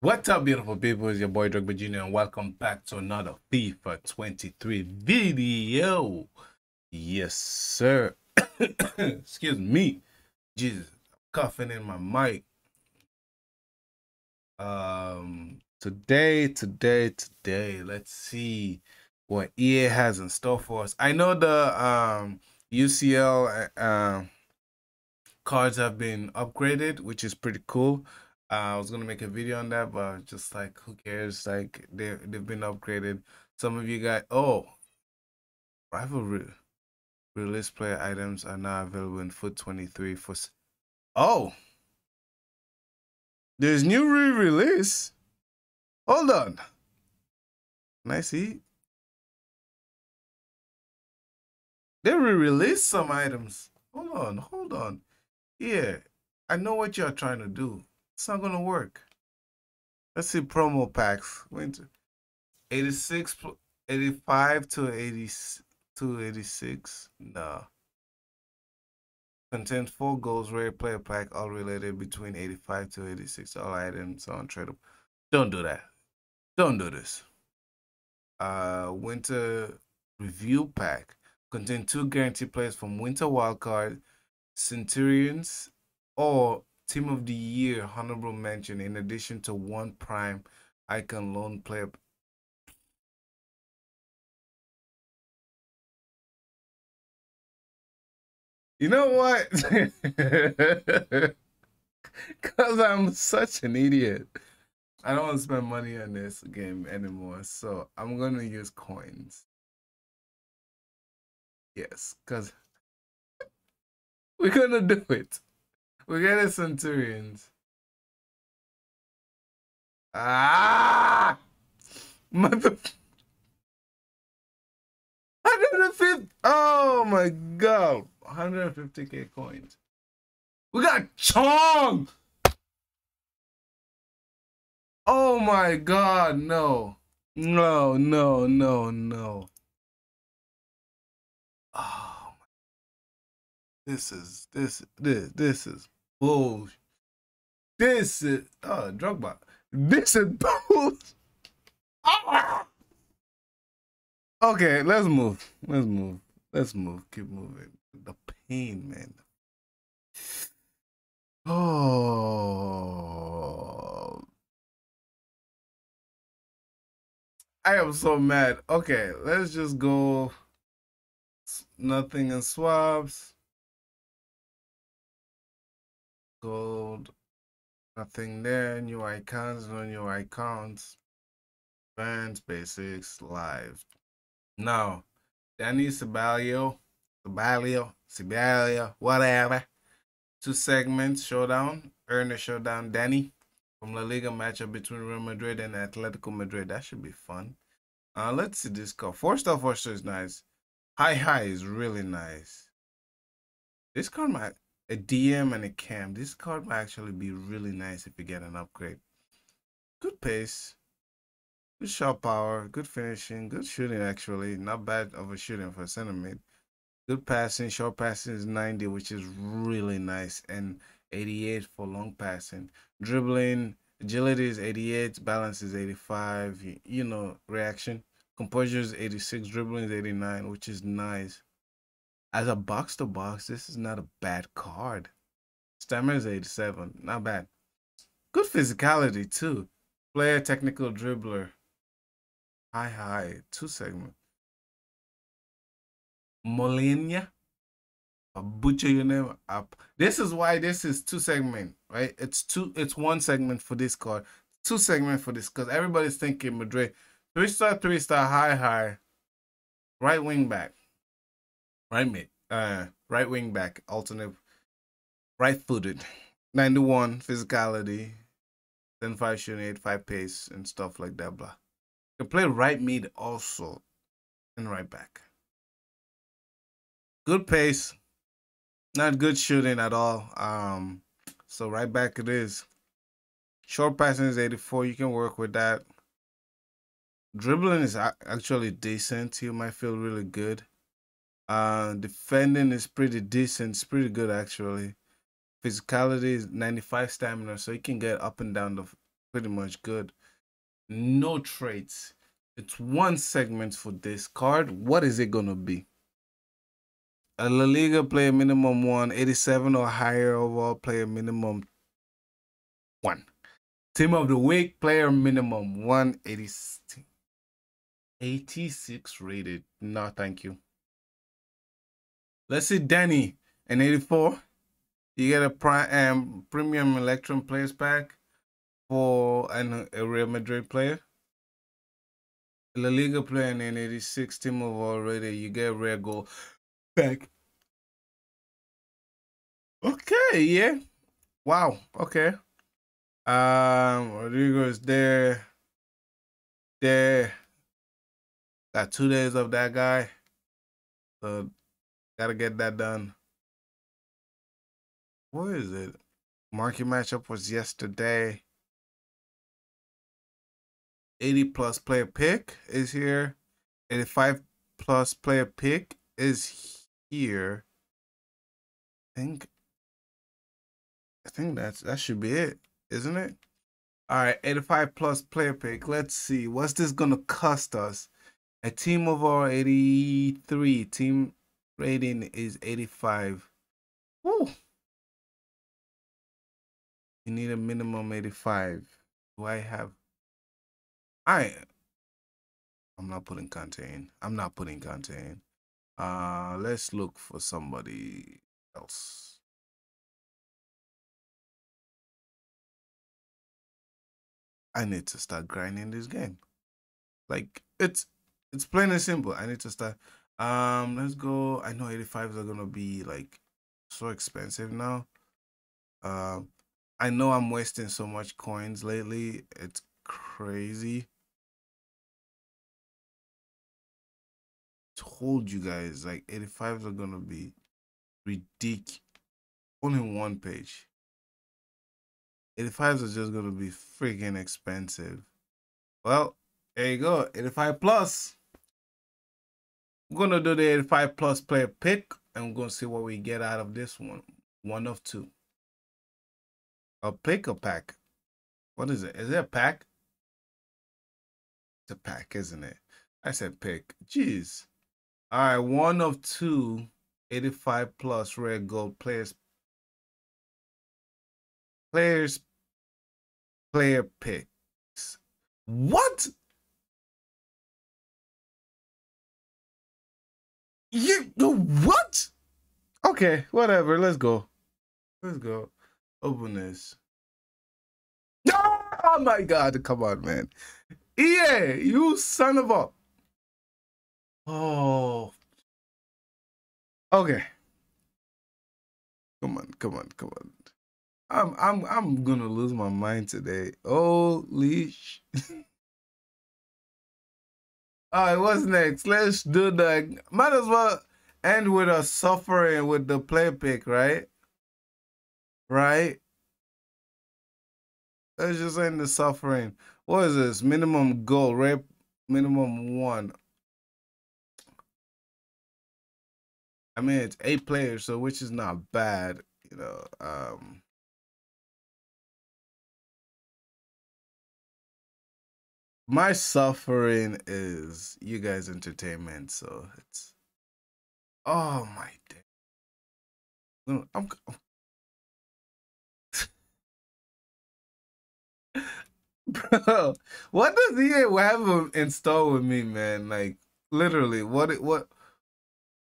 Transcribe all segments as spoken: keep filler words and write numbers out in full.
What's up, beautiful people? It's your boy Drogbajr and welcome back to another FIFA twenty-three video. Yes sir. Excuse me, Jesus, I'm coughing in my mic. Um today today today let's see what E A has in store for us. I know the um U C L uh, cards have been upgraded, which is pretty cool. Uh, I was gonna make a video on that, but just like, who cares? Like they they've been upgraded. Some of you guys, oh, rivalry release player items are now available in foot twenty-three for. Oh, there's new re-release. Hold on, can I see? They re-released some items. Hold on, hold on. Yeah, I know what you're trying to do. It's not gonna work. Let's see, promo packs. Winter eighty-six, eighty-five to eighty-six. No. Contains four goals, rare player pack, all related between eighty-five to eighty-six. All items on tradable. Don't do that. Don't do this. Uh, winter review pack contain two guaranteed players from Winter Wildcard, Centurions, or Team of the Year honorable mention, in addition to one prime icon loan player. You know what? Because I'm such an idiot. I don't want to spend money on this game anymore, so I'm going to use coins. Yes, because we're going to do it. We got a Centurions. Ah! Mother... one hundred fifty... Oh my god. one hundred fifty K coins. We got Chong! Oh my god, no. No, no, no, no. Oh my... This is... This... This... This is... Bull. This is oh Drogbajr. This is bull. Ah! Okay, let's move. Let's move. Let's move. Keep moving. The pain, man. Oh, I am so mad. Okay, let's just go. Nothing in swaps. Gold, nothing there. New icons, no new icons. Fans, basics, live. Now, Danny Ceballos, Ceballos, Ceballos, whatever. Two segments, showdown, earn a showdown. Danny from La Liga matchup between Real Madrid and Atletico Madrid. That should be fun. Uh, let's see this card. Four star, four star is nice. High high is really nice. This card might. A D M and a cam. This card might actually be really nice if you get an upgrade. Good pace, good shot power, good finishing, good shooting actually. Not bad of a shooting for a center mid. Good passing, short passing is ninety, which is really nice, and eighty-eight for long passing. Dribbling, agility is eighty-eight, balance is eighty-five, you, you know, reaction. Composure is eighty-six, dribbling is eighty-nine, which is nice. As a box-to-box, this is not a bad card. Stamina is eighty-seven. Not bad. Good physicality, too. Player, technical, dribbler. High, high. Two-segment. Molina. I'll butcher your name up. This is why this is two-segment, right? It's two. It's one segment for this card. Two-segment for this, because everybody's thinking Madrid. Three-star, three-star, high, high. Right wing back. Right mid, uh, right wing back, alternate, right footed, ninety-one physicality, then five shooting, eight, five pace, and stuff like that. Blah. You can play right mid also, and right back. Good pace, not good shooting at all. Um, so right back it is. Short passing is eighty-four. You can work with that. Dribbling is actually decent. You might feel really good. Uh, defending is pretty decent. It's pretty good, actually. Physicality is ninety-five stamina, so you can get up and down the pretty much good. No traits. It's one segment for this card. What is it gonna be? A La Liga player minimum one, eighty-seven or higher overall player minimum one. Team of the week player minimum one eighty-six rated. No, thank you. Let's see Danny, an eighty-four. You get a prime, um, premium Electrum players pack for an, a Real Madrid player. La Liga player in eighty-six, team overall rated. You get a rare goal back. Okay, yeah. Wow, okay. Um, Rodrigo's there. There. Got two days of that guy. So, gotta get that done. What is it? Market matchup was yesterday. eighty plus player pick is here. eighty-five plus player pick is here. I think I think that's that should be it, isn't it? Alright, eighty-five plus player pick. Let's see. What's this gonna cost us? A team overall eighty-three. Team rating is eighty-five. Woo! You need a minimum eighty-five. Do I have I, I'm not putting content in. I'm not putting content in. Uh, let's look for somebody else. I need to start grinding this game. Like, it's it's plain and simple. I need to start. Um, let's go. I know eighty-fives are going to be, like, so expensive now. Uh, I know I'm wasting so much coins lately. It's crazy. Told you guys, like, eighty-fives are gonna be ridiculous. Only one page. eighty-fives are just gonna be freaking expensive. Well, there you go. eighty-five plus. We're gonna do the eighty-five plus player pick, and we're gonna see what we get out of this one. One of two. A pick or pack? What is it? Is it a pack? It's a pack, isn't it? I said pick. Jeez. All right, one of two, eighty-five plus rare gold players, players, player picks. What? You, you what? Okay, whatever. Let's go. Let's go. Open this. Oh my God! Come on, man. E A, you son of a. Oh, okay. Come on, come on, come on. I'm, I'm, I'm gonna lose my mind today. Holy sh! All right, what's next? Let's do the. Might as well end with us suffering with the play pick, right? Right. Let's just end the suffering. What is this? Minimum goal, right? Minimum one. I mean, it's eight players, so which is not bad, you know. Um, my suffering is you guys' entertainment, so it's. Oh my day! I'm. I'm Bro, what does E A have installed with me, man? Like, literally, what? What?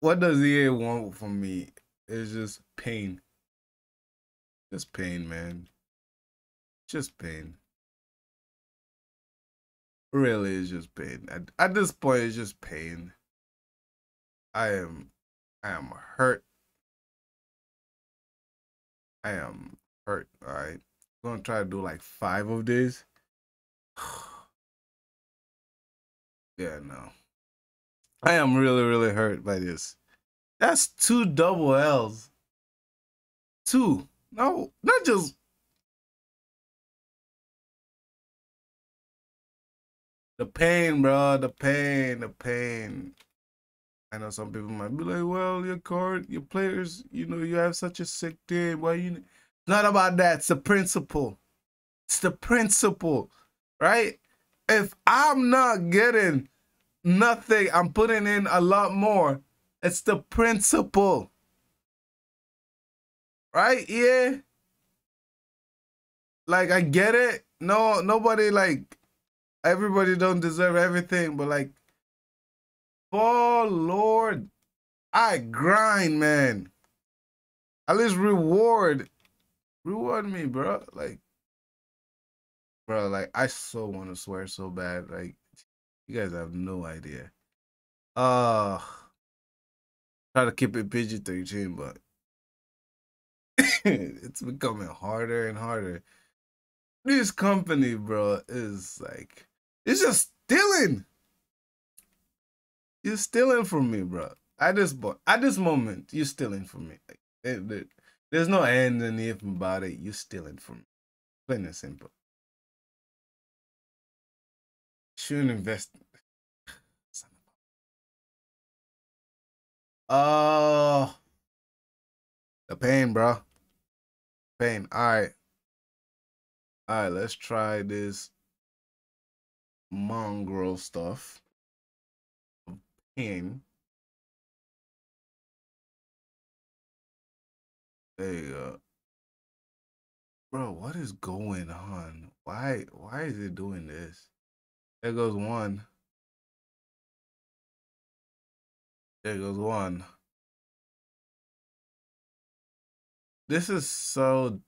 What does E A want from me? It's just pain. Just pain, man. Just pain. Really, it's just pain. At, at this point, it's just pain. I am, I am hurt. I am hurt, all right? I'm gonna try to do like five of these. Yeah, no. I am really, really hurt by this. That's two double L's. Two. No, not just. The pain, bro. The pain, the pain. I know some people might be like, well, your card, your players, you know, you have such a sick team. Why you? Not about that. It's the principle. It's the principle, right? If I'm not getting nothing, I'm putting in a lot more. It's the principle, right? Yeah. Like, I get it. No, nobody, like, everybody don't deserve everything, but like, oh Lord, I grind, man. At least reward, reward me, bro. Like, bro, like, I so want to swear so bad. Like, you guys have no idea. Uh, try to keep it P G thirteen, but it's becoming harder and harder. This company, bro, is like, it's just stealing. You're stealing from me, bro. At this point, at this moment, you're stealing from me. Like, it, it, there's no end in it about it. You're stealing from me. Plain and simple. Shouldn't invest. Oh, the pain, bro. Pain. All right. All right, let's try this mongrel stuff. Pain. There you go. Bro, what is going on? Why why is it doing this? There goes one. There goes one. This is so...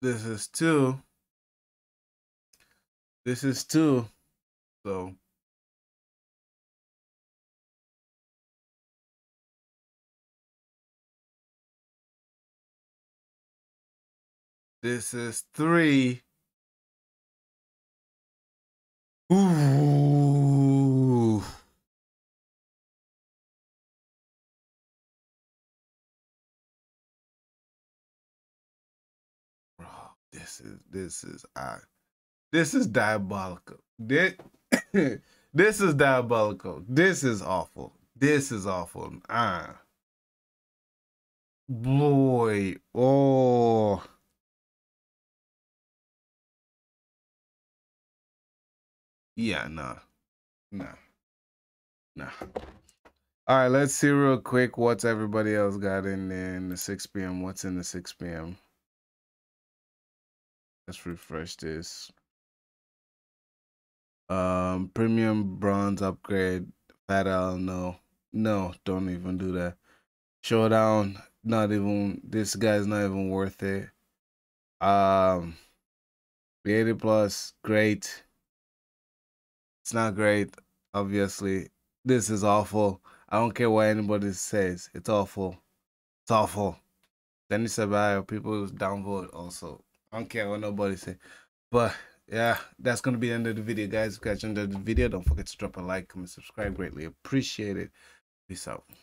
This is two. This is two. So... This is three. Ooh. Bro, this is this is I this is diabolical. This this is diabolical. This is awful. This is awful. Ah. Boy. Oh. Yeah, nah, nah, nah. All right, let's see real quick what's everybody else got in there in the six P M. What's in the six P M? Let's refresh this. Um, premium bronze upgrade. Fat Al, no, no, don't even do that. Showdown, not even. This guy's not even worth it. Um, eighty plus, great. It's not great, obviously. This is awful. I don't care what anybody says. It's awful. It's awful. Danny Ceballos, people downvote also. I don't care what nobody says. But yeah, that's going to be the end of the video, guys. If you guys enjoyed the video, don't forget to drop a like, comment, subscribe. Greatly appreciate it. Peace out.